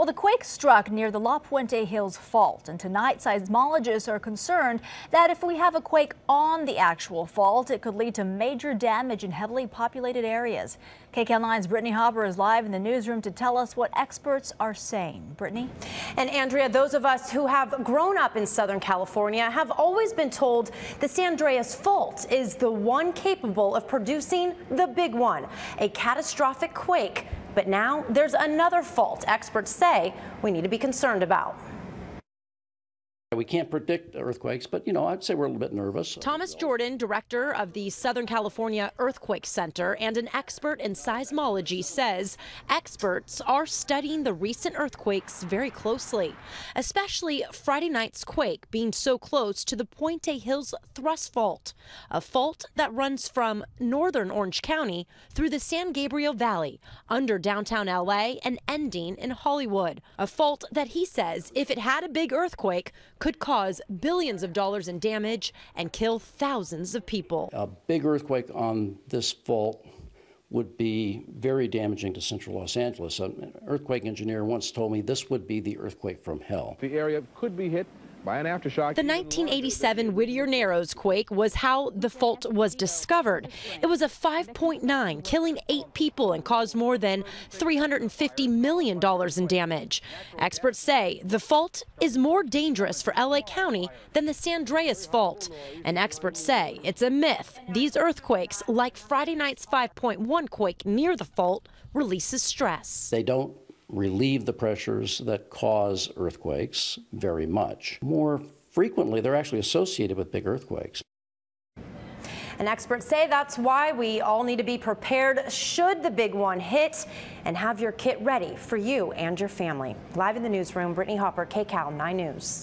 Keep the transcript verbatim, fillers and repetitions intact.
Well, the quake struck near the La Puente Hills Fault, and tonight seismologists are concerned that if we have a quake on the actual fault, it could lead to major damage in heavily populated areas. K C A L nine's Brittany Hopper is live in the newsroom to tell us what experts are saying. Brittany? And Andrea, those of us who have grown up in Southern California have always been told the San Andreas Fault is the one capable of producing the big one, a catastrophic quake. But now there's another fault experts say we need to be concerned about. We can't predict earthquakes, but, you know, I'd say we're a little bit nervous. Thomas Jordan, director of the Southern California Earthquake Center and an expert in seismology, says experts are studying the recent earthquakes very closely, especially Friday night's quake being so close to the Puente Hills Thrust Fault, a fault that runs from northern Orange County through the San Gabriel Valley, under downtown L A and ending in Hollywood, a fault that he says, if it had a big earthquake, could cause billions of dollars in damage and kill thousands of people. A big earthquake on this fault would be very damaging to central Los Angeles. An earthquake engineer once told me this would be the earthquake from hell. The area could be hit by an aftershock. The nineteen eighty-seven Whittier Narrows quake was how the fault was discovered. It was a five point nine, killing eight people and caused more than three hundred fifty million dollars in damage. Experts say the fault is more dangerous for L A County than the San Andreas Fault. And experts say it's a myth. These earthquakes, like Friday night's five point one quake near the fault, releases stress. They don't relieve the pressures that cause earthquakes very much. More frequently, they're actually associated with big earthquakes. And experts say that's why we all need to be prepared should the big one hit, and have your kit ready for you and your family. Live in the newsroom, Brittany Hopper, K C A L nine News.